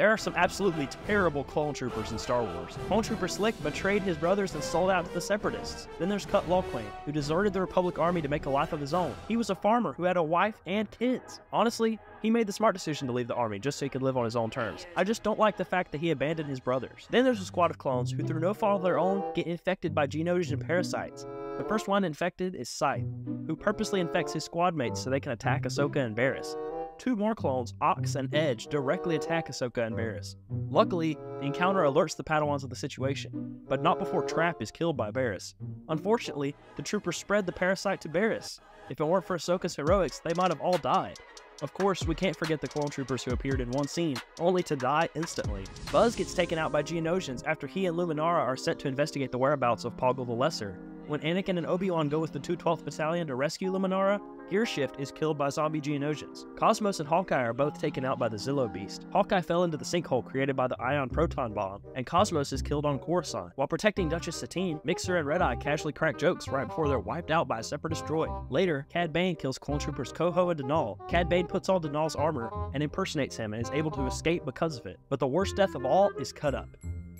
There are some absolutely terrible clone troopers in Star Wars. Clone Trooper Slick betrayed his brothers and sold out to the Separatists. Then there's Cut Lawquane, who deserted the Republic Army to make a life of his own. He was a farmer who had a wife and kids. Honestly, he made the smart decision to leave the army just so he could live on his own terms. I just don't like the fact that he abandoned his brothers. Then there's a squad of clones who, through no fault of their own, get infected by Genosian parasites. The first one infected is Scythe, who purposely infects his squad mates so they can attack Ahsoka and Barriss. Two more clones, Ox and Edge, directly attack Ahsoka and Barriss. Luckily, the encounter alerts the Padawans of the situation, but not before Trap is killed by Barriss. Unfortunately, the troopers spread the parasite to Barriss. If it weren't for Ahsoka's heroics, they might have all died. Of course, we can't forget the clone troopers who appeared in one scene, only to die instantly. Buzz gets taken out by Geonosians after he and Luminara are sent to investigate the whereabouts of Poggle the Lesser. When Anakin and Obi-Wan go with the 212th Battalion to rescue Luminara, Gearshift is killed by zombie Geonosians. Cosmos and Hawkeye are both taken out by the Zillo Beast. Hawkeye fell into the sinkhole created by the ion proton bomb, and Cosmos is killed on Coruscant. While protecting Duchess Satine, Mixer and Red Eye casually crack jokes right before they're wiped out by a Separatist droid. Later, Cad Bane kills clone troopers Koho and Denal. Cad Bane puts on Denal's armor and impersonates him and is able to escape because of it. But the worst death of all is Cutup.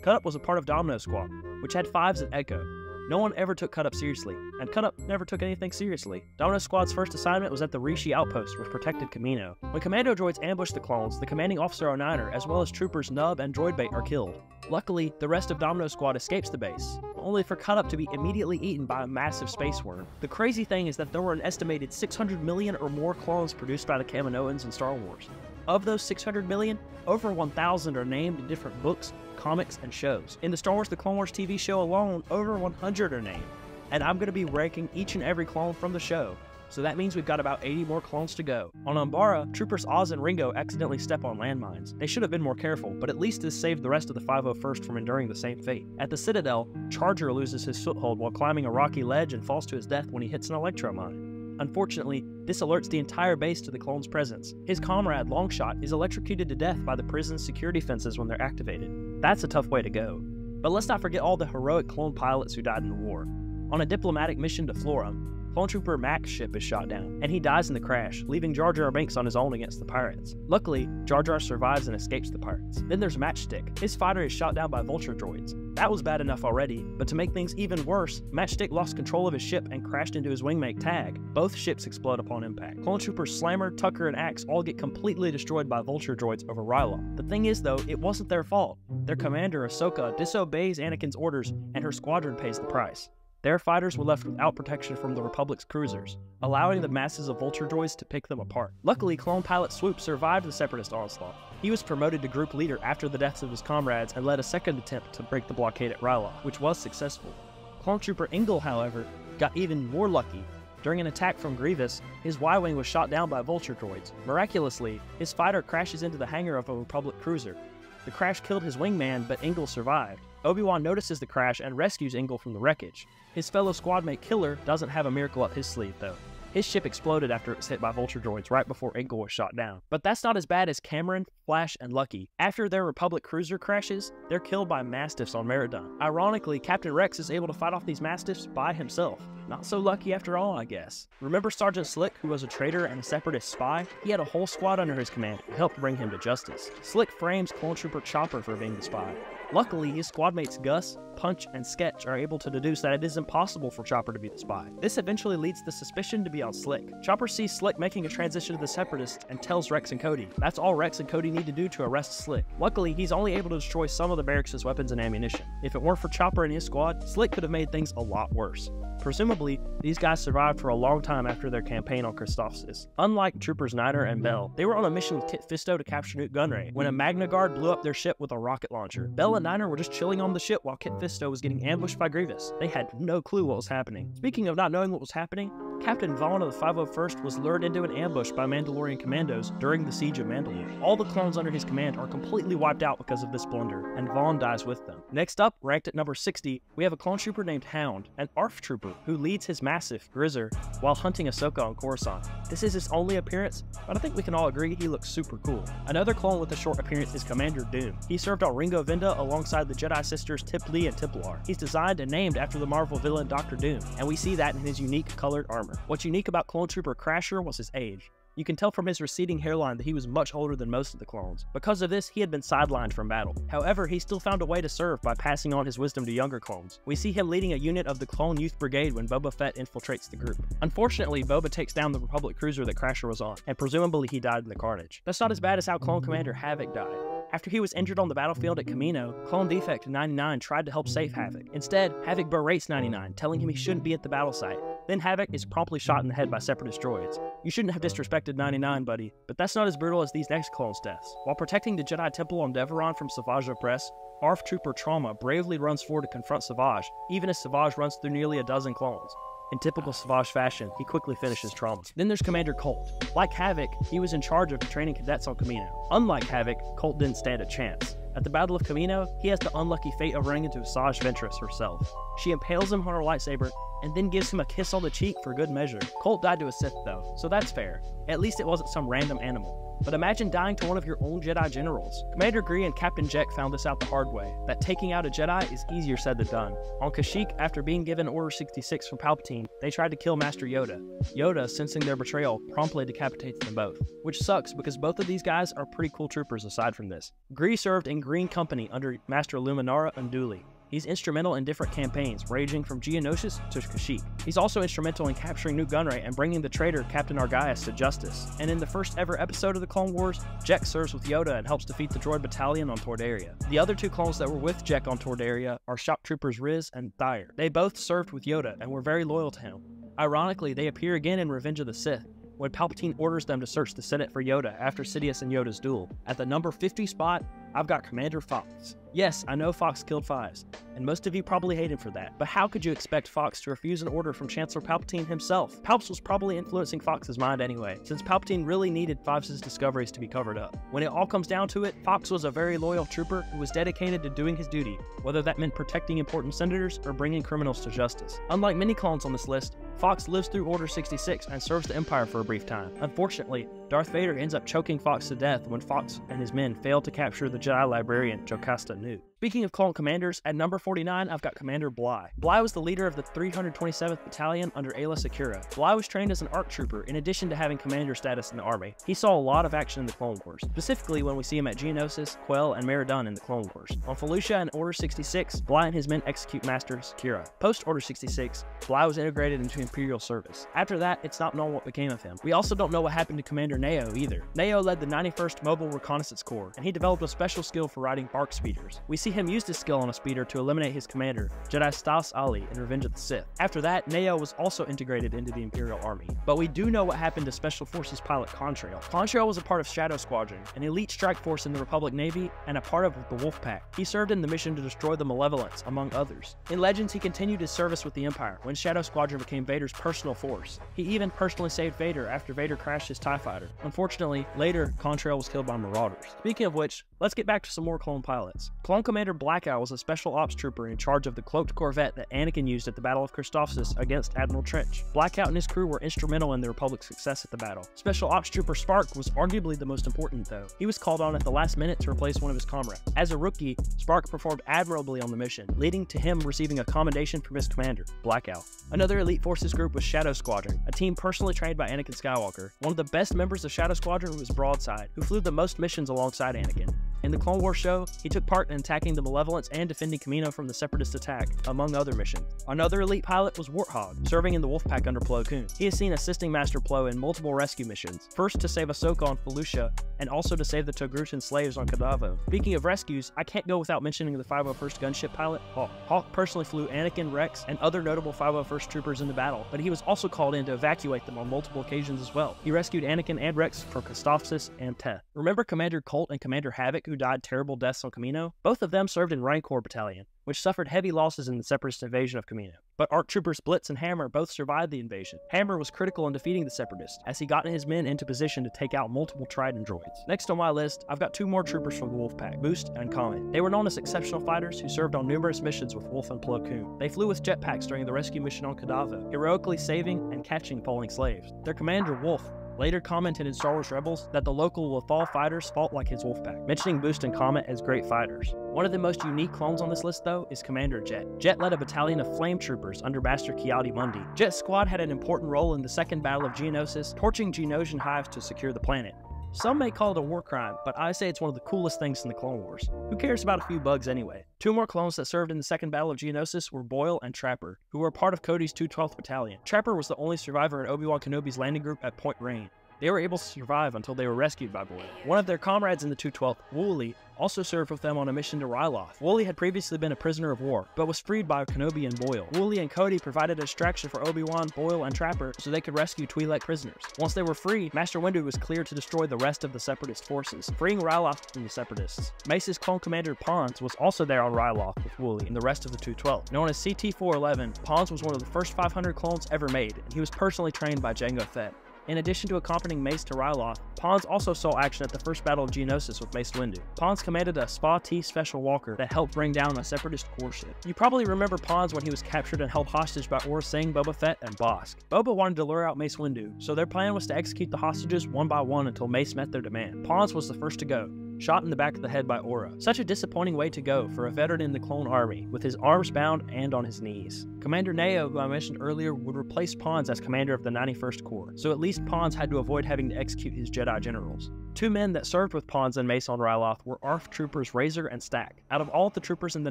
Cutup was a part of Domino Squad, which had Fives and Echo. No one ever took Cutup seriously, and Cutup never took anything seriously. Domino Squad's first assignment was at the Rishi Outpost, which protected Kamino. When commando droids ambush the clones, the commanding officer on Niner, as well as troopers Nub and Droidbait, are killed. Luckily, the rest of Domino Squad escapes the base, only for Cutup to be immediately eaten by a massive space worm. The crazy thing is that there were an estimated 600 million or more clones produced by the Kaminoans in Star Wars. Of those 600 million, over 1,000 are named in different books, comics, and shows. In the Star Wars The Clone Wars TV show alone, over 100 are named, and I'm going to be ranking each and every clone from the show, so that means we've got about 80 more clones to go. On Umbara, Troopers Oz and Ringo accidentally step on landmines. They should have been more careful, but at least this saved the rest of the 501st from enduring the same fate. At the Citadel, Charger loses his foothold while climbing a rocky ledge and falls to his death when he hits an electromine. Unfortunately, this alerts the entire base to the clone's presence. His comrade, Longshot, is electrocuted to death by the prison's security fences when they're activated. That's a tough way to go. But let's not forget all the heroic clone pilots who died in the war. On a diplomatic mission to Florum, Clone Trooper Mac's ship is shot down, and he dies in the crash, leaving Jar Jar Binks on his own against the pirates. Luckily, Jar Jar survives and escapes the pirates. Then there's Matchstick. His fighter is shot down by vulture droids. That was bad enough already, but to make things even worse, Matchstick lost control of his ship and crashed into his wingmate Tag. Both ships explode upon impact. Clone Troopers Slammer, Tucker, and Axe all get completely destroyed by vulture droids over Ryloth. The thing is though, it wasn't their fault. Their commander, Ahsoka, disobeys Anakin's orders and her squadron pays the price. Their fighters were left without protection from the Republic's cruisers, allowing the masses of vulture droids to pick them apart. Luckily, clone pilot Swoop survived the Separatist onslaught. He was promoted to group leader after the deaths of his comrades and led a second attempt to break the blockade at Ryloth, which was successful. Clone Trooper Ingle, however, got even more lucky. During an attack from Grievous, his Y-wing was shot down by vulture droids. Miraculously, his fighter crashes into the hangar of a Republic cruiser. The crash killed his wingman, but Ingle survived. Obi-Wan notices the crash and rescues Ingle from the wreckage. His fellow squadmate Killer doesn't have a miracle up his sleeve though. His ship exploded after it was hit by vulture droids right before Ingle was shot down. But that's not as bad as Cameron, Flash, and Lucky. After their Republic cruiser crashes, they're killed by Mastiffs on Meridon. Ironically, Captain Rex is able to fight off these Mastiffs by himself. Not so lucky after all, I guess. Remember Sergeant Slick, who was a traitor and a Separatist spy? He had a whole squad under his command who helped bring him to justice. Slick frames Clone Trooper Chopper for being the spy. Luckily, his squadmates Gus, Punch, and Sketch are able to deduce that it is impossible for Chopper to be the spy. This eventually leads the suspicion to be on Slick. Chopper sees Slick making a transition to the Separatists and tells Rex and Cody. That's all Rex and Cody need to do to arrest Slick. Luckily, he's only able to destroy some of the barracks' weapons and ammunition. If it weren't for Chopper and his squad, Slick could have made things a lot worse. Presumably, these guys survived for a long time after their campaign on Christophsis. Unlike Troopers Niner and Bell, they were on a mission with Kit Fisto to capture Nute Gunray when a Magna Guard blew up their ship with a rocket launcher. Bell and Niner were just chilling on the ship while Kit Fisto was getting ambushed by Grievous. They had no clue what was happening. Speaking of not knowing what was happening, Captain Vaughn of the 501st was lured into an ambush by Mandalorian commandos during the Siege of Mandalore. All the clones under his command are completely wiped out because of this blunder, and Vaughn dies with them. Next up, ranked at number 60, we have a clone trooper named Hound, an ARF trooper who leads his Mastiff, Grizzer, while hunting Ahsoka on Coruscant. This is his only appearance, but I think we can all agree he looks super cool. Another clone with a short appearance is Commander Doom. He served on Ringo Vinda alongside the Jedi sisters Tip Lee and Tiplar. He's designed and named after the Marvel villain Doctor Doom, and we see that in his unique colored armor. What's unique about Clone Trooper Crasher was his age. You can tell from his receding hairline that he was much older than most of the clones. Because of this, he had been sidelined from battle. However, he still found a way to serve by passing on his wisdom to younger clones. We see him leading a unit of the Clone Youth Brigade when Boba Fett infiltrates the group. Unfortunately, Boba takes down the Republic cruiser that Crasher was on, and presumably he died in the carnage. That's not as bad as how Clone Commander Havoc died. After he was injured on the battlefield at Kamino, Clone Defect 99 tried to help save Havoc. Instead, Havoc berates 99, telling him he shouldn't be at the battle site. Then Havoc is promptly shot in the head by Separatist droids. You shouldn't have disrespected 99, buddy, but that's not as brutal as these next clones' deaths. While protecting the Jedi Temple on Deveron from Savage Opress, ARF trooper Trauma bravely runs forward to confront Savage, even as Savage runs through nearly a dozen clones. In typical Savage fashion, he quickly finishes Trauma. Then there's Commander Colt. Like Havoc, he was in charge of training cadets on Kamino. Unlike Havoc, Colt didn't stand a chance. At the Battle of Kamino, he has the unlucky fate of running into Asajj Ventress herself. She impales him on her lightsaber, and then gives him a kiss on the cheek for good measure. Colt died to a Sith though, so that's fair. At least it wasn't some random animal. But imagine dying to one of your own Jedi generals. Commander Gree and Captain Jek found this out the hard way, that taking out a Jedi is easier said than done. On Kashyyyk, after being given Order 66 from Palpatine, they tried to kill Master Yoda. Yoda, sensing their betrayal, promptly decapitates them both. Which sucks, because both of these guys are pretty cool troopers aside from this. Gree served in Green Company under Master Luminara Unduli. He's instrumental in different campaigns, ranging from Geonosis to Kashyyyk. He's also instrumental in capturing Nute Gunray and bringing the traitor Captain Argaias to justice. And in the first ever episode of the Clone Wars, Jek serves with Yoda and helps defeat the droid battalion on Tordaria. The other two clones that were with Jek on Tordaria are Shock Troopers Riz and Thyre. They both served with Yoda and were very loyal to him. Ironically, they appear again in Revenge of the Sith, when Palpatine orders them to search the Senate for Yoda after Sidious and Yoda's duel. At the number 50 spot, I've got Commander Fox. Yes, I know Fox killed Fives, and most of you probably hate him for that, but how could you expect Fox to refuse an order from Chancellor Palpatine himself? Palps was probably influencing Fox's mind anyway, since Palpatine really needed Fives' discoveries to be covered up. When it all comes down to it, Fox was a very loyal trooper who was dedicated to doing his duty, whether that meant protecting important senators or bringing criminals to justice. Unlike many clones on this list, Fox lives through Order 66 and serves the Empire for a brief time. Unfortunately, Darth Vader ends up choking Fox to death when Fox and his men fail to capture the Jedi librarian Jocasta Nute. Speaking of clone commanders, at number 49, I've got Commander Bly. Bly was the leader of the 327th Battalion under Ayla Secura. Bly was trained as an ARC trooper in addition to having commander status in the army. He saw a lot of action in the Clone Wars, specifically when we see him at Geonosis, Quell, and Meridan in the Clone Wars. On Felucia and Order 66, Bly and his men execute Master Secura. Post Order 66, Bly was integrated into Imperial service. After that, it's not known what became of him. We also don't know what happened to Commander Nao either. Nao led the 91st Mobile Reconnaissance Corps, and he developed a special skill for riding bark speeders. We see him use this skill on a speeder to eliminate his commander, Jedi Stas Ali, in Revenge of the Sith. After that, Nao was also integrated into the Imperial Army. But we do know what happened to Special Forces pilot Contrail. Contrail was a part of Shadow Squadron, an elite strike force in the Republic Navy, and a part of the Wolf Pack. He served in the mission to destroy the Malevolence, among others. In Legends, he continued his service with the Empire when Shadow Squadron became Vader's personal force. He even personally saved Vader after Vader crashed his TIE fighter. Unfortunately, later, Contrail was killed by Marauders. Speaking of which, let's get back to some more clone pilots. Clone Commander Black Owl was a special ops trooper in charge of the cloaked corvette that Anakin used at the Battle of Christophsis against Admiral Trench. Black Owl and his crew were instrumental in the Republic's success at the battle. Special ops trooper Spark was arguably the most important though. He was called on at the last minute to replace one of his comrades. As a rookie, Spark performed admirably on the mission, leading to him receiving a commendation from his commander, Black Owl. Another elite forces group was Shadow Squadron, a team personally trained by Anakin Skywalker. One of the best members of Shadow Squadron was Broadside, who flew the most missions alongside Anakin. In the Clone Wars show, he took part in attacking the Malevolence and defending Kamino from the Separatist attack, among other missions. Another elite pilot was Warthog, serving in the Wolfpack under Plo Koon. He is seen assisting Master Plo in multiple rescue missions, first to save Ahsoka on Felucia, and also to save the Togrutan slaves on Kadavo. Speaking of rescues, I can't go without mentioning the 501st gunship pilot, Hawk. Hawk personally flew Anakin, Rex, and other notable 501st troopers in the battle, but he was also called in to evacuate them on multiple occasions as well. He rescued Anakin and Rex from Christophsis and Teth. Remember Commander Colt and Commander Havoc, who died terrible deaths on Kamino? Both of them served in Rancor Battalion, which suffered heavy losses in the Separatist invasion of Kamino. But ARC Troopers Blitz and Hammer both survived the invasion. Hammer was critical in defeating the Separatists, as he got his men into position to take out multiple Trident droids. Next on my list, I've got two more troopers from the Wolf Pack, Boost and Comet. They were known as exceptional fighters who served on numerous missions with Wolf and Plo Koon. They flew with jetpacks during the rescue mission on Kadavo, heroically saving and catching falling slaves. Their commander, Wolf, later commented in Star Wars Rebels that the local Lothal fighters fought like his wolfpack, mentioning Boost and Comet as great fighters. One of the most unique clones on this list, though, is Commander Jet. Jet led a battalion of flame troopers under Master Kiadi Mundi. Jet's squad had an important role in the Second Battle of Geonosis, torching Geonosian hives to secure the planet. Some may call it a war crime, but I say it's one of the coolest things in the Clone Wars. Who cares about a few bugs anyway? Two more clones that served in the Second Battle of Geonosis were Boyle and Trapper, who were part of Cody's 212th Battalion. Trapper was the only survivor in Obi-Wan Kenobi's landing group at Point Rain. They were able to survive until they were rescued by Boyle. One of their comrades in the 212th, Wooly, also served with them on a mission to Ryloth. Wooly had previously been a prisoner of war, but was freed by Kenobi and Boyle. Wooly and Cody provided a distraction for Obi-Wan, Boyle, and Trapper so they could rescue Twi'lek prisoners. Once they were free, Master Windu was cleared to destroy the rest of the Separatist forces, freeing Ryloth from the Separatists. Mace's clone commander Pons was also there on Ryloth with Wooly and the rest of the 212. Known as CT-411, Pons was one of the first 500 clones ever made, and he was personally trained by Jango Fett. In addition to accompanying Mace to Ryloth, Pons also saw action at the First Battle of Geonosis with Mace Windu. Pons commanded a Spa-T Special Walker that helped bring down a Separatist warship. You probably remember Pons when he was captured and held hostage by Aur Singh, Boba Fett, and Bosk. Boba wanted to lure out Mace Windu, so their plan was to execute the hostages one by one until Mace met their demand. Pons was the first to go, shot in the back of the head by Aura. Such a disappointing way to go for a veteran in the clone army, with his arms bound and on his knees. Commander Nao, who I mentioned earlier, would replace Pons as commander of the 91st Corps, so at least Pons had to avoid having to execute his Jedi generals. Two men that served with Pons and Mace on Ryloth were ARF troopers Razor and Stack. Out of all the troopers in the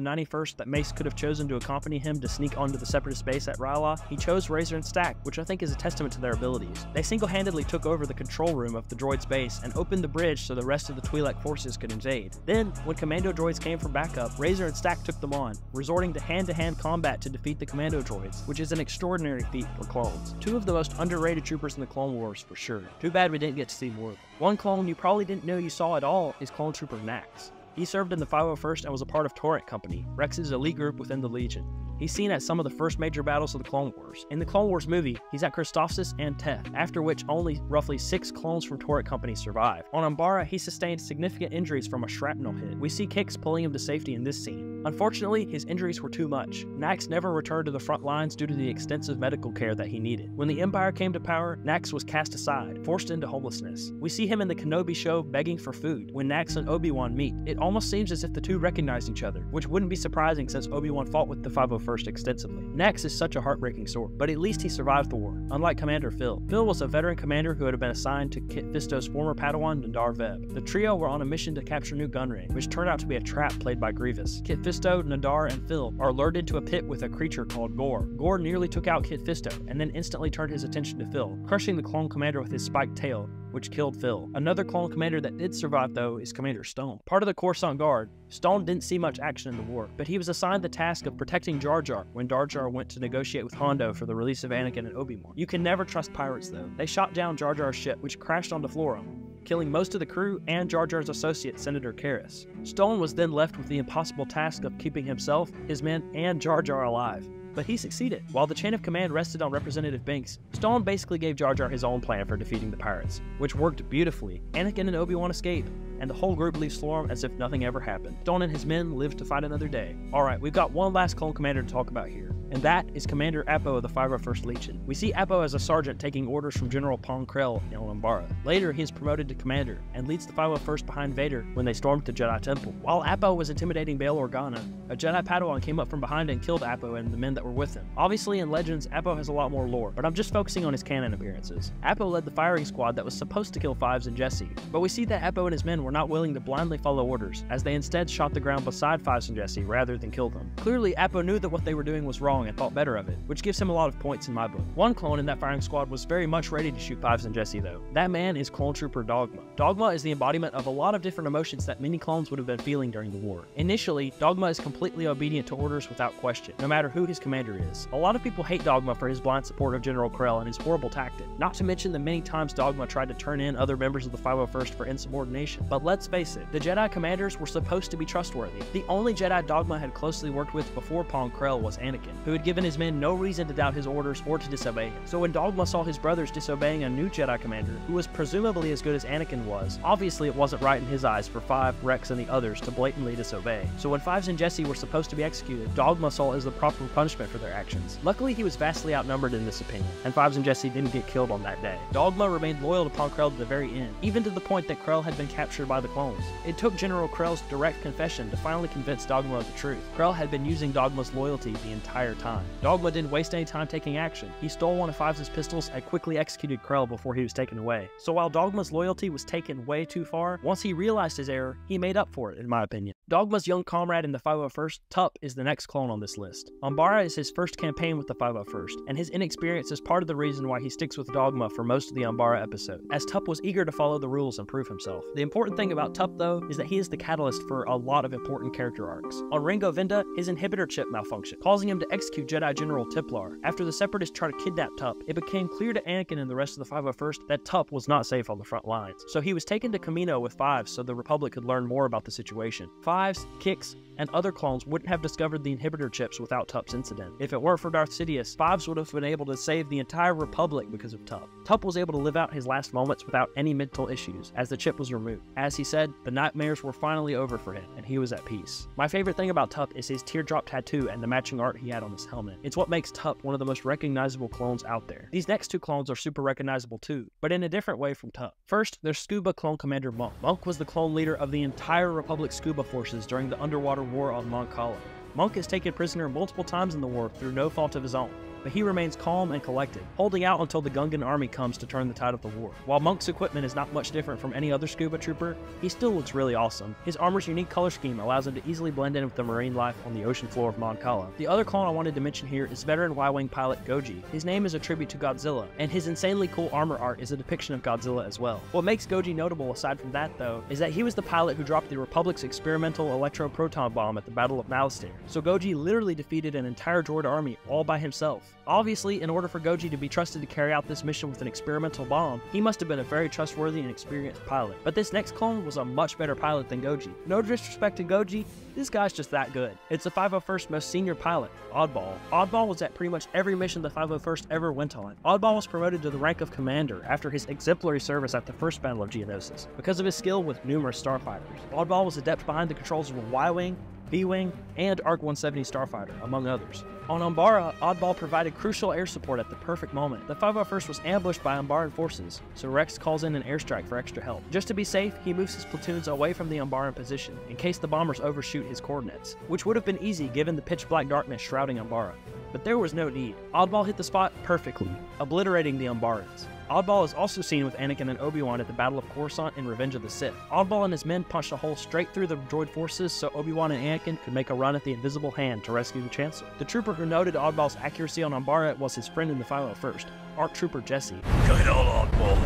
91st that Mace could have chosen to accompany him to sneak onto the Separatist base at Ryloth, he chose Razor and Stack, which I think is a testament to their abilities. They single-handedly took over the control room of the droid's base and opened the bridge so the rest of the Twi'lek forces could invade. Then, when commando droids came for backup, Razor and Stack took them on, resorting to hand-to-hand combat to defeat the commando droids, which is an extraordinary feat for clones. Two of the most underrated troopers in the Clone Wars, for sure. Too bad we didn't get to see more of them. One clone you probably didn't know you saw at all is Clone Trooper Nax. He served in the 501st and was a part of Torrent Company, Rex's elite group within the Legion. He's seen at some of the first major battles of the Clone Wars. In the Clone Wars movie, he's at Christophsis and Teth, after which only roughly 6 clones from Torrent Company survived. On Umbara, he sustained significant injuries from a shrapnel hit. We see kicks pulling him to safety in this scene. Unfortunately, his injuries were too much. Nax never returned to the front lines due to the extensive medical care that he needed. When the Empire came to power, Nax was cast aside, forced into homelessness. We see him in the Kenobi show begging for food. When Nax and Obi-Wan meet, it almost seems as if the two recognize each other, which wouldn't be surprising since Obi-Wan fought with the 501st extensively. Nax is such a heartbreaking sword, but at least he survived the war, unlike Commander Phil. Phil was a veteran commander who had been assigned to Kit Fisto's former Padawan, Nandar Veb. The trio were on a mission to capture Nute Gunray, which turned out to be a trap played by Grievous. Kit Fisto, Nandar, and Phil are lured into a pit with a creature called Gore. Gore nearly took out Kit Fisto, and then instantly turned his attention to Phil, crushing the clone commander with his spiked tail, which killed Phil. Another clone commander that did survive, though, is Commander Stone. Part of the Coruscant Guard, Stone didn't see much action in the war, but he was assigned the task of protecting Jar Jar when Jar Jar went to negotiate with Hondo for the release of Anakin and Obi-Wan. You can never trust pirates, though. They shot down Jar Jar's ship, which crashed onto Florum, killing most of the crew and Jar Jar's associate, Senator Karras. Stone was then left with the impossible task of keeping himself, his men, and Jar Jar alive. But he succeeded. While the chain of command rested on Representative Binks, Stone basically gave Jar Jar his own plan for defeating the pirates, which worked beautifully. Anakin and Obi-Wan escape, and the whole group leaves Florum as if nothing ever happened. Stone and his men lived to fight another day. Alright, we've got one last clone commander to talk about here, and that is Commander Apo of the 501st Legion. We see Apo as a sergeant taking orders from General Pong Krell in Umbara. Later, he is promoted to commander and leads the 501st behind Vader when they stormed the Jedi Temple. While Apo was intimidating Bail Organa, a Jedi Padawan came up from behind and killed Apo and the men that were with him. Obviously, in Legends, Apo has a lot more lore, but I'm just focusing on his canon appearances. Apo led the firing squad that was supposed to kill Fives and Jesse, but we see that Apo and his men were not willing to blindly follow orders, as they instead shot the ground beside Fives and Jesse rather than kill them. Clearly, Apo knew that what they were doing was wrong and thought better of it, which gives him a lot of points in my book. One clone in that firing squad was very much ready to shoot Fives and Jesse, though. That man is Clone Trooper Dogma. Dogma is the embodiment of a lot of different emotions that many clones would have been feeling during the war. Initially, Dogma is completely obedient to orders without question, no matter who his commander is. A lot of people hate Dogma for his blind support of General Krell and his horrible tactic, not to mention the many times Dogma tried to turn in other members of the 501st for insubordination. But let's face it, the Jedi commanders were supposed to be trustworthy. The only Jedi Dogma had closely worked with before Pong Krell was Anakin, who who had given his men no reason to doubt his orders or to disobey him. So when Dogma saw his brothers disobeying a new Jedi commander, who was presumably as good as Anakin was, obviously it wasn't right in his eyes for Five, Rex, and the others to blatantly disobey. So when Fives and Jesse were supposed to be executed, Dogma saw it as the proper punishment for their actions. Luckily, he was vastly outnumbered in this opinion, and Fives and Jesse didn't get killed on that day. Dogma remained loyal to Ponkrell to the very end, even to the point that Krell had been captured by the clones. It took General Krell's direct confession to finally convince Dogma of the truth. Krell had been using Dogma's loyalty the entire time. Dogma didn't waste any time taking action. He stole one of Fives' pistols and quickly executed Krell before he was taken away. So while Dogma's loyalty was taken way too far, once he realized his error, he made up for it, in my opinion. Dogma's young comrade in the 501st, Tup, is the next clone on this list. Umbara is his first campaign with the 501st, and his inexperience is part of the reason why he sticks with Dogma for most of the Umbara episode, as Tup was eager to follow the rules and prove himself. The important thing about Tup, though, is that he is the catalyst for a lot of important character arcs. On Ringo Vinda, his inhibitor chip malfunctioned, causing him to execute Jedi General Tiplar. After the Separatists tried to kidnap Tup, it became clear to Anakin and the rest of the 501st that Tup was not safe on the front lines, so he was taken to Kamino with Fives so the Republic could learn more about the situation. Fives, Kix, and other clones wouldn't have discovered the inhibitor chips without Tup's incident. If it weren't for Darth Sidious, Fives would have been able to save the entire Republic because of Tup. Tup was able to live out his last moments without any mental issues, as the chip was removed. As he said, the nightmares were finally over for him, and he was at peace. My favorite thing about Tup is his teardrop tattoo and the matching art he had on his helmet. It's what makes Tup one of the most recognizable clones out there. These next two clones are super recognizable too, but in a different way from Tup. First, there's Scuba Clone Commander Monk. Monk was the clone leader of the entire Republic Scuba forces during the underwater war on Mon Cala. Monk is taken prisoner multiple times in the war through no fault of his own, but he remains calm and collected, holding out until the Gungan army comes to turn the tide of the war. While Monk's equipment is not much different from any other scuba trooper, he still looks really awesome. His armor's unique color scheme allows him to easily blend in with the marine life on the ocean floor of Mon Cala. The other clone I wanted to mention here is veteran Y-Wing pilot Goji. His name is a tribute to Godzilla, and his insanely cool armor art is a depiction of Godzilla as well. What makes Goji notable aside from that, though, is that he was the pilot who dropped the Republic's experimental electro-proton bomb at the Battle of Malastare, so Goji literally defeated an entire droid army all by himself. Obviously, in order for Goji to be trusted to carry out this mission with an experimental bomb, he must have been a very trustworthy and experienced pilot. But this next clone was a much better pilot than Goji. No disrespect to Goji, this guy's just that good. It's the 501st most senior pilot, Oddball. Oddball was at pretty much every mission the 501st ever went on. Oddball was promoted to the rank of commander after his exemplary service at the First Battle of Geonosis because of his skill with numerous starfighters. Oddball was adept behind the controls of a Y-Wing, B-Wing, and ARC-170 Starfighter, among others. On Umbara, Oddball provided crucial air support at the perfect moment. The 501st was ambushed by Umbaran forces, so Rex calls in an airstrike for extra help. Just to be safe, he moves his platoons away from the Umbaran position, in case the bombers overshoot his coordinates, which would have been easy given the pitch-black darkness shrouding Umbara. But there was no need. Oddball hit the spot perfectly, obliterating the Umbarans. Oddball is also seen with Anakin and Obi-Wan at the Battle of Coruscant in Revenge of the Sith. Oddball and his men punched a hole straight through the droid forces so Obi-Wan and Anakin could make a run at the Invisible Hand to rescue the Chancellor. The trooper who noted Oddball's accuracy on Umbara was his friend in the 501st, ARF Trooper Jesse. Good old Oddball.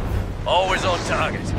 Always on target.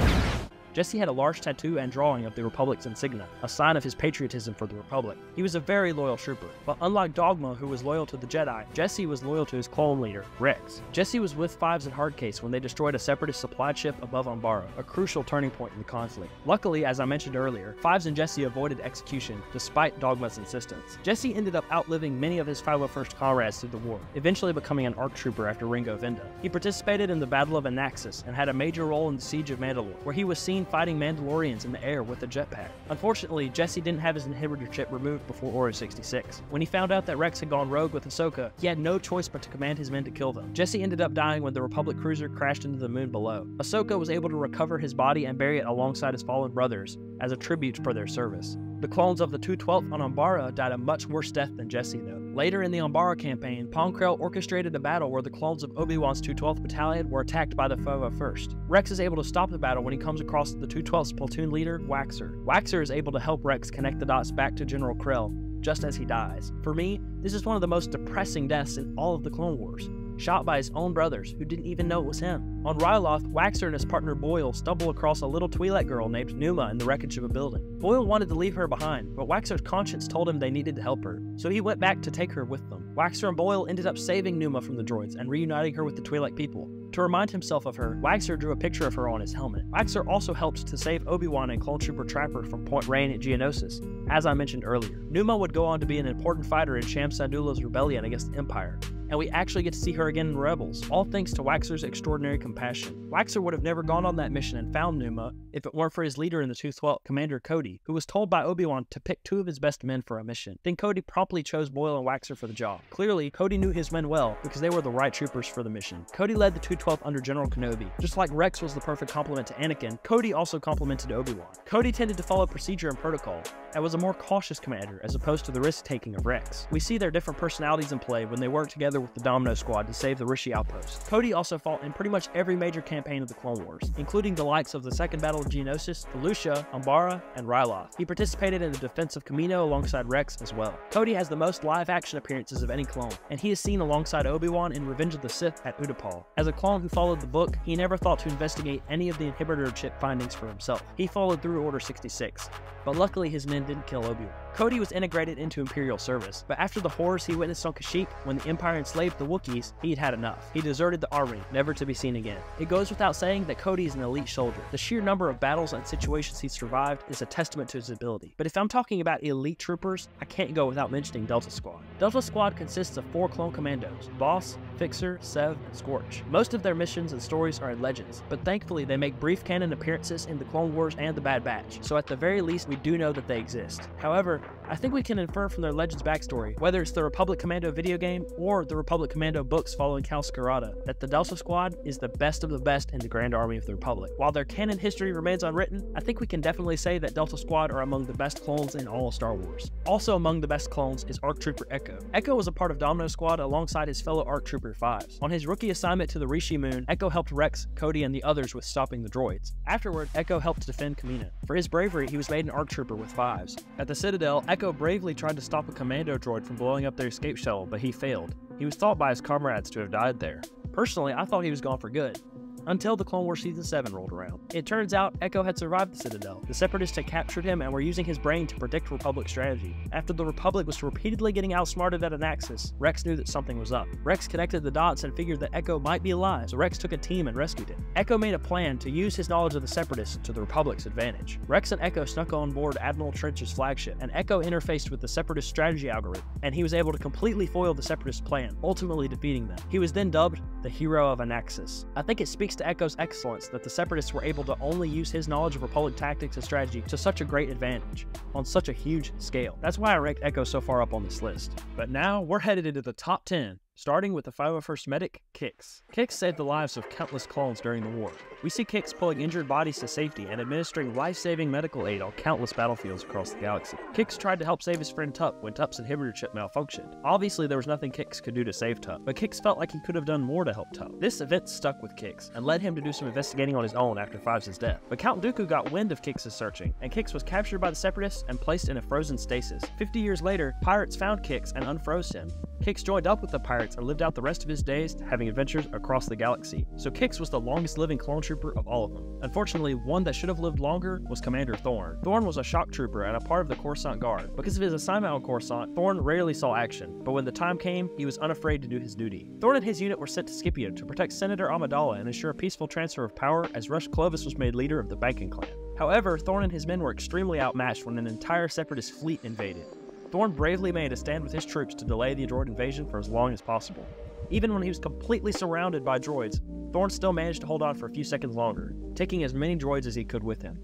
Jesse had a large tattoo and drawing of the Republic's insignia, a sign of his patriotism for the Republic. He was a very loyal trooper, but unlike Dogma, who was loyal to the Jedi, Jesse was loyal to his clone leader, Rex. Jesse was with Fives and Hardcase when they destroyed a Separatist supply ship above Umbara, a crucial turning point in the conflict. Luckily, as I mentioned earlier, Fives and Jesse avoided execution despite Dogma's insistence. Jesse ended up outliving many of his 501st comrades through the war, eventually becoming an ARC trooper after Ringo Vinda. He participated in the Battle of Anaxis and had a major role in the Siege of Mandalore, where he was seen fighting Mandalorians in the air with a jetpack. Unfortunately, Jesse didn't have his inhibitor chip removed before Order 66. When he found out that Rex had gone rogue with Ahsoka, he had no choice but to command his men to kill them. Jesse ended up dying when the Republic cruiser crashed into the moon below. Ahsoka was able to recover his body and bury it alongside his fallen brothers as a tribute for their service. The clones of the 212th on Umbara died a much worse death than Jesse, though. Later in the Umbara campaign, Ponkrell orchestrated a battle where the clones of Obi-Wan's 212th battalion were attacked by the 501st. Rex is able to stop the battle when he comes across the 212th's platoon leader, Waxer. Waxer is able to help Rex connect the dots back to General Krell, just as he dies. For me, this is one of the most depressing deaths in all of the Clone Wars, shot by his own brothers, who didn't even know it was him. On Ryloth, Waxer and his partner Boyle stumble across a little Twi'lek girl named Numa in the wreckage of a building. Boyle wanted to leave her behind, but Waxer's conscience told him they needed to help her, so he went back to take her with them. Waxer and Boyle ended up saving Numa from the droids and reuniting her with the Twi'lek people. To remind himself of her, Waxer drew a picture of her on his helmet. Waxer also helped to save Obi-Wan and Clone Trooper Trapper from Point Rain at Geonosis, as I mentioned earlier. Numa would go on to be an important fighter in Sham Syndulla's rebellion against the Empire, and we actually get to see her again in Rebels, all thanks to Waxer's extraordinary compassion. Waxer would have never gone on that mission and found Numa if it weren't for his leader in the 212, Commander Cody, who was told by Obi-Wan to pick two of his best men for a mission. Then Cody promptly chose Boyle and Waxer for the job. Clearly, Cody knew his men well because they were the right troopers for the mission. Cody led the 212 under General Kenobi. Just like Rex was the perfect complement to Anakin, Cody also complemented Obi-Wan. Cody tended to follow procedure and protocol, and was a more cautious commander as opposed to the risk-taking of Rex. We see their different personalities in play when they work together with the Domino Squad to save the Rishi Outpost. Cody also fought in pretty much every major campaign of the Clone Wars, including the likes of the Second Battle of Geonosis, Felucia, Umbara, and Ryloth. He participated in the defense of Kamino alongside Rex as well. Cody has the most live-action appearances of any clone, and he is seen alongside Obi-Wan in Revenge of the Sith at Utapau. As a clone who followed the book, he never thought to investigate any of the inhibitor chip findings for himself. He followed through Order 66, but luckily his men didn't kill Obi-Wan. Cody was integrated into Imperial service, but after the horrors he witnessed on Kashyyyk when the Empire enslaved the Wookiees, he'd had enough. He deserted the army, never to be seen again. It goes without saying that Cody is an elite soldier. The sheer number of battles and situations he survived is a testament to his ability. But if I'm talking about elite troopers, I can't go without mentioning Delta Squad. Delta Squad consists of 4 clone commandos: Boss, Fixer, Sev, and Scorch. Most of their missions and stories are in Legends, but thankfully they make brief canon appearances in the Clone Wars and the Bad Batch, so at the very least we do know that they exist. However, I think we can infer from their Legends backstory, whether it's the Republic Commando video game or the Republic Commando books following Cal Scarada, that the Delta Squad is the best of the best in the Grand Army of the Republic. While their canon history remains unwritten, I think we can definitely say that Delta Squad are among the best clones in all of Star Wars. Also among the best clones is ARF Trooper Echo. Echo was a part of Domino Squad alongside his fellow ARF Trooper Fives. On his rookie assignment to the Rishi Moon, Echo helped Rex, Cody, and the others with stopping the droids. Afterward, Echo helped defend Kamino. For his bravery, he was made an ARF Trooper with Fives. At the Citadel, Echo bravely tried to stop a commando droid from blowing up their escape shuttle, but he failed. He was thought by his comrades to have died there. Personally, I thought he was gone for good, until the Clone Wars Season 7 rolled around. It turns out Echo had survived the Citadel. The Separatists had captured him and were using his brain to predict Republic strategy. After the Republic was repeatedly getting outsmarted at Anaxis, Rex knew that something was up. Rex connected the dots and figured that Echo might be alive, so Rex took a team and rescued him. Echo made a plan to use his knowledge of the Separatists to the Republic's advantage. Rex and Echo snuck on board Admiral Trench's flagship, and Echo interfaced with the Separatist strategy algorithm, and he was able to completely foil the Separatist plan, ultimately defeating them. He was then dubbed the Hero of Anaxis. I think it speaks to Echo's excellence that the Separatists were able to only use his knowledge of Republic tactics and strategy to such a great advantage, on such a huge scale. That's why I ranked Echo so far up on this list. But now, we're headed into the top 10, starting with the 501st medic, Kix. Kix saved the lives of countless clones during the war. We see Kix pulling injured bodies to safety and administering life-saving medical aid on countless battlefields across the galaxy. Kix tried to help save his friend Tup when Tup's inhibitor chip malfunctioned. Obviously, there was nothing Kix could do to save Tup, but Kix felt like he could have done more to help Tup. This event stuck with Kix and led him to do some investigating on his own after Fives' death. But Count Dooku got wind of Kix's searching, and Kix was captured by the Separatists and placed in a frozen stasis. 50 years later, pirates found Kix and unfroze him. Kix joined up with the pirates and lived out the rest of his days having adventures across the galaxy. So Kix was the longest living clone trooper of all of them. Unfortunately, one that should have lived longer was Commander Thorn. Thorn was a shock trooper and a part of the Coruscant Guard. Because of his assignment on Coruscant, Thorn rarely saw action, but when the time came, he was unafraid to do his duty. Thorn and his unit were sent to Scipio to protect Senator Amidala and ensure a peaceful transfer of power as Rush Clovis was made leader of the Banking Clan. However, Thorn and his men were extremely outmatched when an entire Separatist fleet invaded. Thorn bravely made a stand with his troops to delay the droid invasion for as long as possible. Even when he was completely surrounded by droids, Thorn still managed to hold on for a few seconds longer, taking as many droids as he could with him.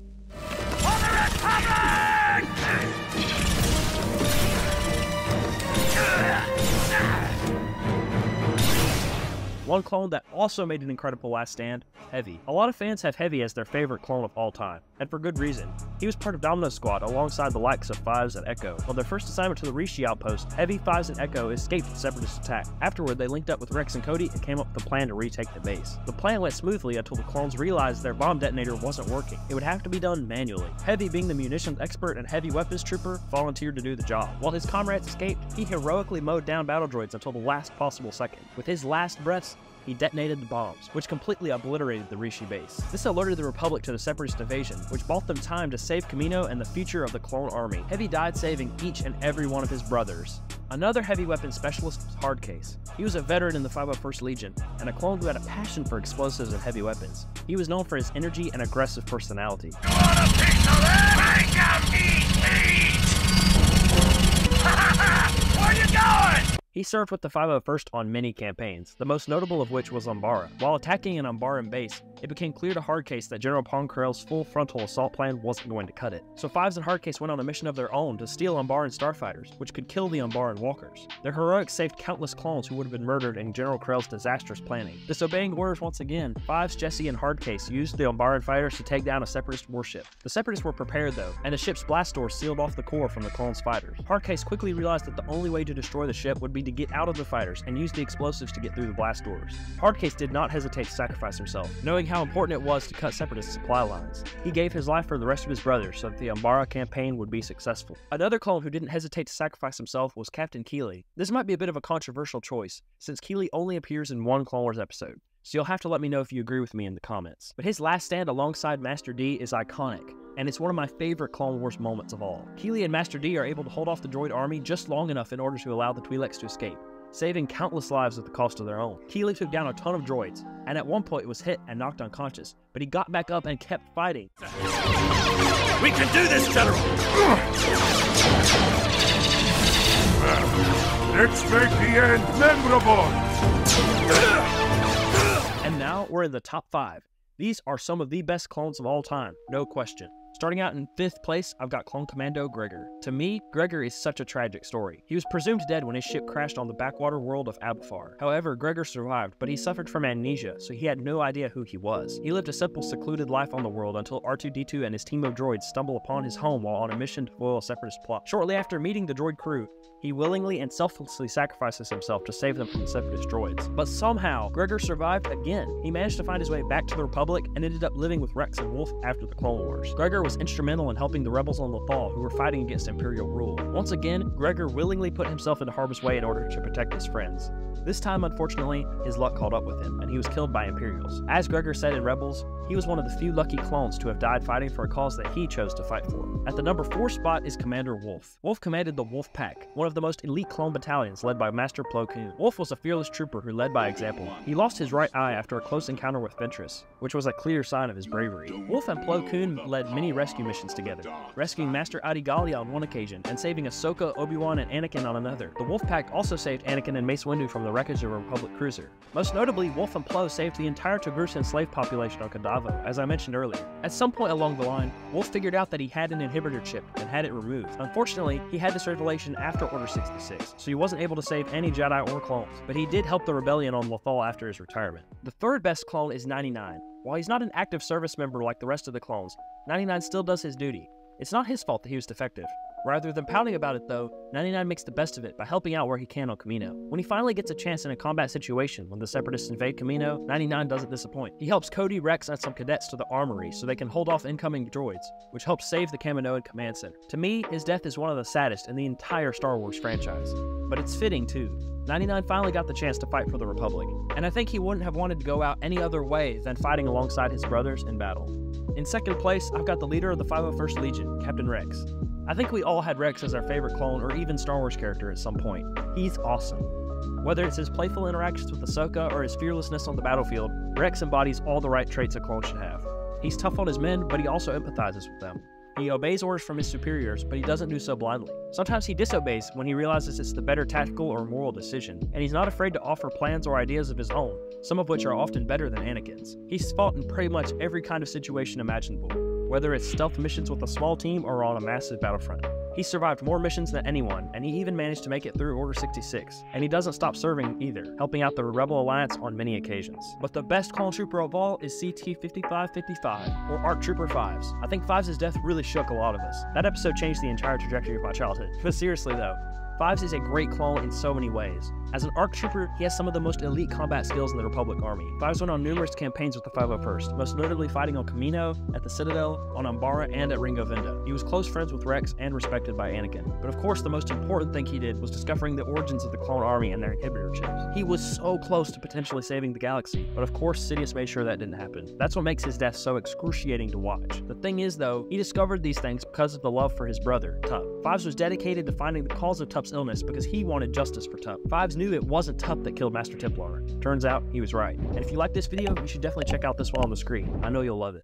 One clone that also made an incredible last stand, Heavy. A lot of fans have Heavy as their favorite clone of all time, and for good reason. He was part of Domino Squad alongside the likes of Fives and Echo. On their first assignment to the Rishi Outpost, Heavy, Fives, and Echo escaped the Separatist attack. Afterward, they linked up with Rex and Cody and came up with a plan to retake the base. The plan went smoothly until the clones realized their bomb detonator wasn't working. It would have to be done manually. Heavy, being the munitions expert and heavy weapons trooper, volunteered to do the job. While his comrades escaped, he heroically mowed down battle droids until the last possible second. With his last breaths, he detonated the bombs, which completely obliterated the Rishi base. This alerted the Republic to the Separatist invasion, which bought them time to save Kamino and the future of the clone army. Heavy died saving each and every one of his brothers, Another heavy weapons specialist was Hardcase. He was a veteran in the 501st Legion, and a clone who had a passion for explosives and heavy weapons. He was known for his energy and aggressive personality. You want a piece of that? Make me eat! Where you going? He served with the 501st on many campaigns, the most notable of which was Umbara. While attacking an Umbaran base, it became clear to Hardcase that General Poncarel's full frontal assault plan wasn't going to cut it. So Fives and Hardcase went on a mission of their own to steal Umbaran starfighters, which could kill the Umbaran walkers. Their heroics saved countless clones who would have been murdered in General Corell's disastrous planning. Disobeying orders once again, Fives, Jesse, and Hardcase used the Umbaran fighters to take down a Separatist warship. The Separatists were prepared though, and the ship's blast door sealed off the core from the clones' fighters. Hardcase quickly realized that the only way to destroy the ship would be to get out of the fighters and use the explosives to get through the blast doors. Hardcase did not hesitate to sacrifice himself, knowing how important it was to cut Separatist supply lines. He gave his life for the rest of his brothers so that the Umbara campaign would be successful. Another clone who didn't hesitate to sacrifice himself was Captain Keeley. This might be a bit of a controversial choice, since Keeley only appears in one Clone Wars episode, so you'll have to let me know if you agree with me in the comments. But his last stand alongside Master D is iconic, and it's one of my favorite Clone Wars moments of all. Keeley and Master D are able to hold off the droid army just long enough in order to allow the Twi'leks to escape, saving countless lives at the cost of their own. Keeley took down a ton of droids, and at one point was hit and knocked unconscious, but he got back up and kept fighting. We can do this, General! Let's make the end memorable! And now we're in the top 5. These are some of the best clones of all time, no question. Starting out in 5th place, I've got Clone Commando Gregor. To me, Gregor is such a tragic story. He was presumed dead when his ship crashed on the backwater world of Abfar. However, Gregor survived, but he suffered from amnesia, so he had no idea who he was. He lived a simple, secluded life on the world until R2-D2 and his team of droids stumble upon his home while on a mission to foil a Separatist plot. Shortly after meeting the droid crew, he willingly and selflessly sacrifices himself to save them from the Separatist droids. But somehow, Gregor survived again. He managed to find his way back to the Republic and ended up living with Rex and Wolf after the Clone Wars. Gregor was instrumental in helping the rebels on Lothal who were fighting against Imperial rule. Once again, Gregor willingly put himself into harm's way in order to protect his friends. This time, unfortunately, his luck caught up with him, and he was killed by Imperials. As Gregor said in Rebels, he was one of the few lucky clones to have died fighting for a cause that he chose to fight for. At the number 4 spot is Commander Wolf. Wolf commanded the Wolf Pack, one of the most elite clone battalions led by Master Plo Koon. Wolf was a fearless trooper who led by example. He lost his right eye after a close encounter with Ventress, which was a clear sign of his bravery. Wolf and Plo Koon led many rescue missions together, rescuing Master Adi Gallia on one occasion and saving Ahsoka, Obi-Wan, and Anakin on another. The Wolf Pack also saved Anakin and Mace Windu from the wreckage of a Republic cruiser. Most notably, Wolf and Plo saved the entire Togrusian slave population on Kadava, as I mentioned earlier. At some point along the line, Wolf figured out that he had an inhibitor chip and had it removed. Unfortunately, he had this revelation after Order 66, so he wasn't able to save any Jedi or clones, but he did help the rebellion on Lothal after his retirement. The third best clone is 99. While he's not an active service member like the rest of the clones, 99 still does his duty. It's not his fault that he was defective. Rather than pouting about it though, 99 makes the best of it by helping out where he can on Kamino. When he finally gets a chance in a combat situation when the Separatists invade Kamino, 99 doesn't disappoint. He helps Cody, Rex, and some cadets to the armory so they can hold off incoming droids, which helps save the Kaminoan Command Center. To me, his death is one of the saddest in the entire Star Wars franchise, but it's fitting too. 99 finally got the chance to fight for the Republic, and I think he wouldn't have wanted to go out any other way than fighting alongside his brothers in battle. In 2nd place, I've got the leader of the 501st Legion, Captain Rex. I think we all had Rex as our favorite clone or even Star Wars character at some point. He's awesome. Whether it's his playful interactions with Ahsoka or his fearlessness on the battlefield, Rex embodies all the right traits a clone should have. He's tough on his men, but he also empathizes with them. He obeys orders from his superiors, but he doesn't do so blindly. Sometimes he disobeys when he realizes it's the better tactical or moral decision, and he's not afraid to offer plans or ideas of his own, some of which are often better than Anakin's. He's fought in pretty much every kind of situation imaginable, whether it's stealth missions with a small team or on a massive battlefront. He survived more missions than anyone, and he even managed to make it through Order 66. And he doesn't stop serving either, helping out the Rebel Alliance on many occasions. But the best clone trooper of all is CT-5555, or ARF Trooper Fives. I think Fives' death really shook a lot of us. That episode changed the entire trajectory of my childhood. But seriously though, Fives is a great clone in so many ways. As an ARF trooper, he has some of the most elite combat skills in the Republic Army. Fives went on numerous campaigns with the 501st, most notably fighting on Kamino, at the Citadel, on Umbara, and at Ringo Venda. He was close friends with Rex and respected by Anakin. But of course, the most important thing he did was discovering the origins of the clone army and their inhibitor chips. He was so close to potentially saving the galaxy, but of course Sidious made sure that didn't happen. That's what makes his death so excruciating to watch. The thing is though, he discovered these things because of the love for his brother, Tup. Fives was dedicated to finding the cause of Tup's illness because he wanted justice for Tup. Fives knew it wasn't Tup that killed Master Templar. Turns out, he was right. And if you like this video, you should definitely check out this one on the screen. I know you'll love it.